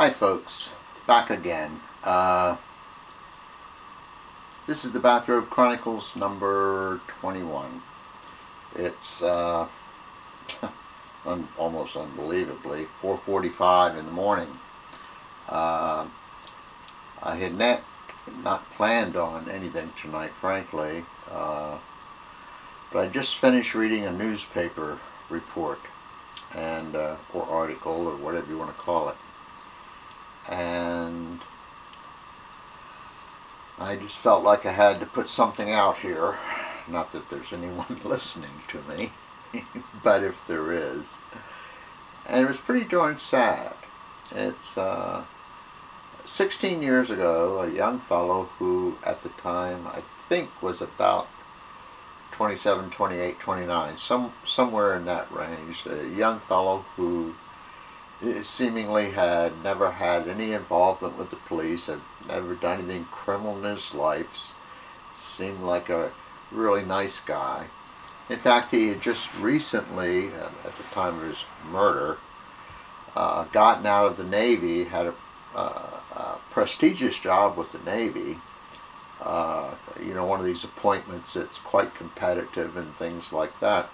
Hi folks, back again. This is the Bathrobe Chronicles number 21. It's almost unbelievably 4:45 in the morning. I had not planned on anything tonight, frankly, but I just finished reading a newspaper report and or article or whatever you want to call it. And I just felt like I had to put something out here. Not that there's anyone listening to me, but if there is. And it was pretty darn sad. It's 16 years ago, a young fellow who at the time I think was about 27, 28, 29, somewhere in that range, a young fellow who seemingly had never had any involvement with the police, had never done anything criminal in his life, seemed like a really nice guy. In fact, he had just recently, at the time of his murder, gotten out of the Navy, had a prestigious job with the Navy, you know, one of these appointments that's quite competitive and things like that.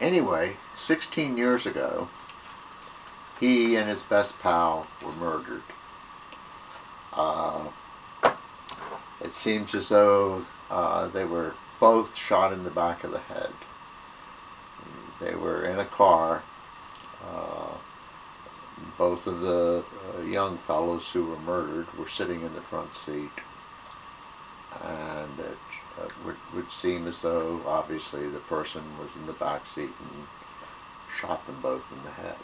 Anyway, 16 years ago, he and his best pal were murdered. It seems as though they were both shot in the back of the head. They were in a car. Both of the young fellows who were murdered were sitting in the front seat. And it would seem as though, obviously, the person was in the back seat and shot them both in the head.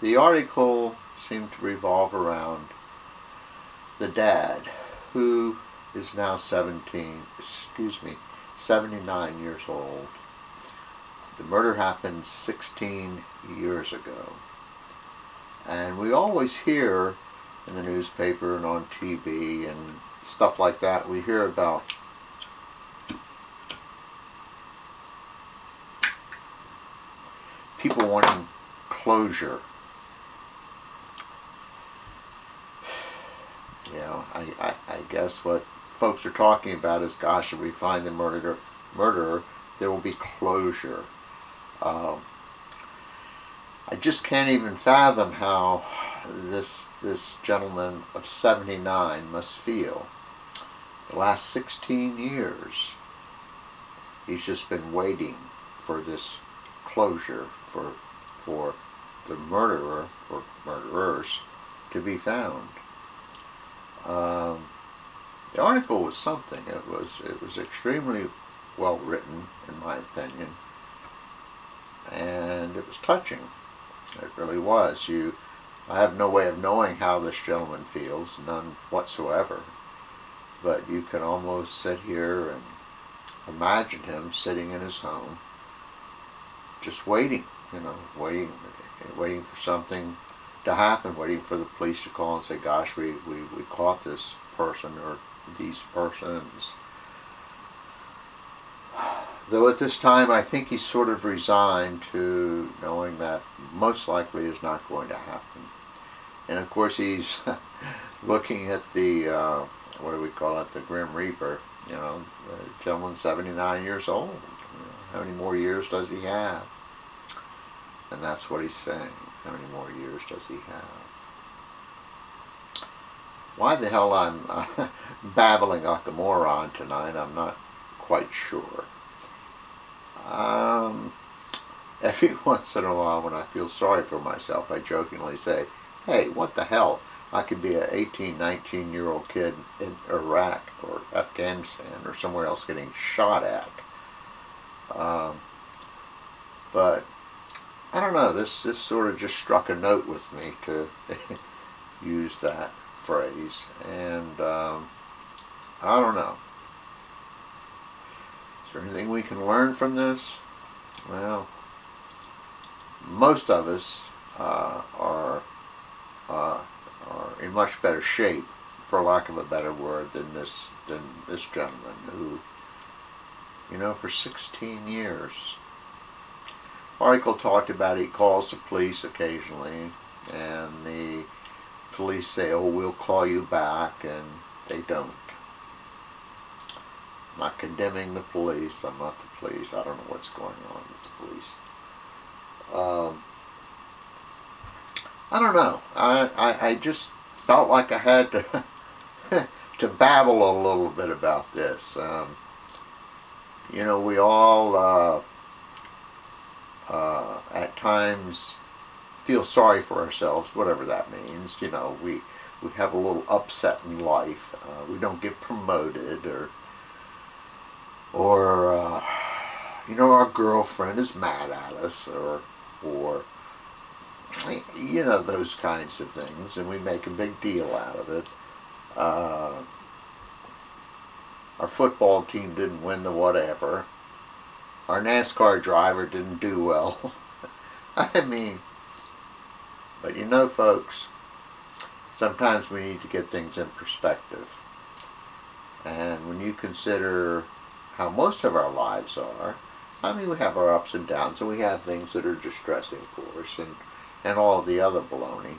The article seemed to revolve around the dad, who is now 79 years old. The murder happened 16 years ago. And we always hear in the newspaper and on TV and stuff like that, we hear about people wanting closure. You know, I guess what folks are talking about is, gosh, if we find the murderer, there will be closure. I just can't even fathom how this gentleman of 79 must feel. The last 16 years, he's just been waiting for this closure, for the murderer or murderers to be found. The article was something. It was extremely well written, in my opinion, and it was touching. It really was. I have no way of knowing how this gentleman feels, none whatsoever. But you can almost sit here and imagine him sitting in his home, just waiting, you know, waiting for something to happen, waiting for the police to call and say, gosh, we caught this person or these persons. Though at this time, I think he's sort of resigned to knowing that most likely is not going to happen. And of course, he's looking at the, what do we call it, the Grim Reaper. You know, the gentleman's 79 years old. You know, how many more years does he have? And that's what he's saying. How many more years does he have? Why the hell I'm babbling like a moron tonight, I'm not quite sure. Every once in a while when I feel sorry for myself, I jokingly say, hey, what the hell, I could be an 18, 19-year-old kid in Iraq or Afghanistan or somewhere else getting shot at. But I don't know, this sort of just struck a note with me to use that phrase, and I don't know. Is there anything we can learn from this? Well, most of us are in much better shape, for lack of a better word, than this gentleman who, you know, for 16 years article talked about he calls the police occasionally, and the police say, oh, we'll call you back, and they don't. I'm not condemning the police, I'm not the police, I don't know what's going on with the police. I don't know, I just felt like I had to to babble a little bit about this. You know, we all at times feel sorry for ourselves, whatever that means. You know, we have a little upset in life. We don't get promoted, or you know, our girlfriend is mad at us, or you know, those kinds of things, and we make a big deal out of it. Our football team didn't win the whatever. Our NASCAR driver didn't do well. I mean, but you know, folks, sometimes we need to get things in perspective. And when you consider how most of our lives are, I mean, we have our ups and downs, and we have things that are distressing for us, and all the other baloney.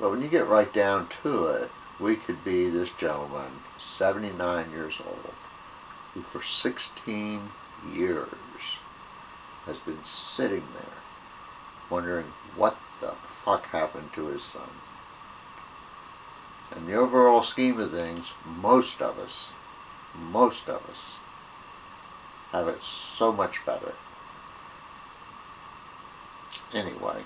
But when you get right down to it, we could be this gentleman, 79 years old, who for 16 years has been sitting there wondering what the fuck happened to his son. In the overall scheme of things, most of us have it so much better. Anyway,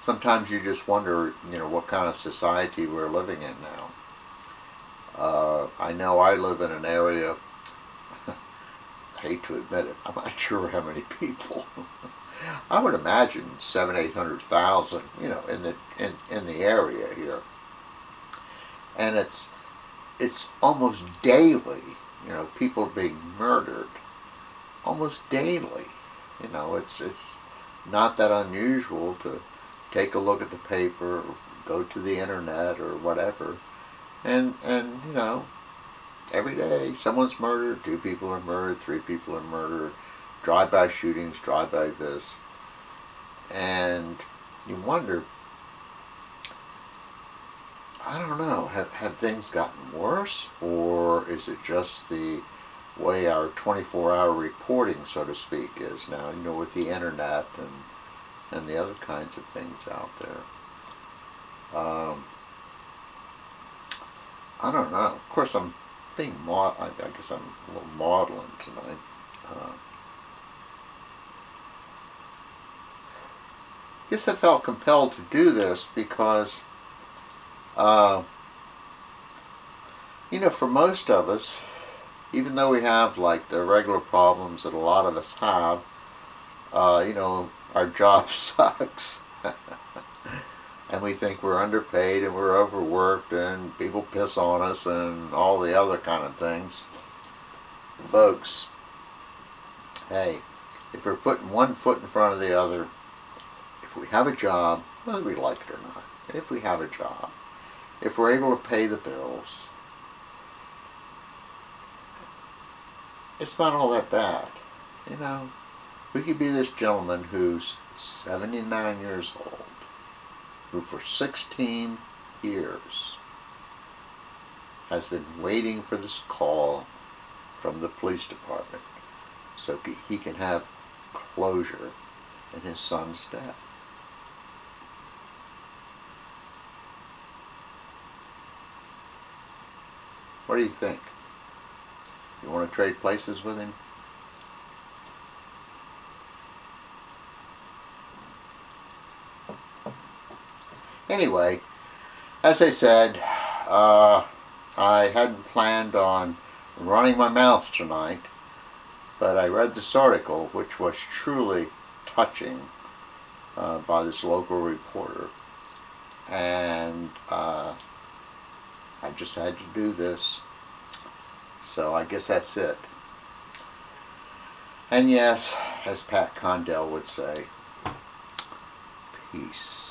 sometimes you just wonder, you know, what kind of society we're living in now. I know I live in an area, I hate to admit it, I'm not sure how many people. I would imagine 700,000-800,000, you know, in the area here. And it's almost daily, you know, people being murdered, almost daily. You know, it's not that unusual to take a look at the paper, or go to the internet or whatever, and you know, every day someone's murdered, 2 people are murdered, 3 people are murdered, drive-by shootings, drive-by this, and you wonder, I don't know, have things gotten worse, or is it just the way our 24-hour reporting, so to speak, is now, you know, with the internet and the other kinds of things out there. I don't know. Of course, I'm being I guess I'm a little maudlin tonight. I guess I felt compelled to do this because, you know, for most of us, even though we have like the regular problems that a lot of us have, you know, our job sucks, and we think we're underpaid and we're overworked and people piss on us and all the other kind of things. Folks, hey, if we're putting one foot in front of the other, if we have a job, whether we like it or not, if we have a job, if we're able to pay the bills, it's not all that bad, you know. We could be this gentleman who's 79 years old, who for 16 years has been waiting for this call from the police department so he can have closure in his son's death. What do you think? You want to trade places with him? Anyway, as I said, I hadn't planned on running my mouth tonight, but I read this article, which was truly touching, by this local reporter, and I just had to do this, so I guess that's it. And yes, as Pat Condell would say, peace.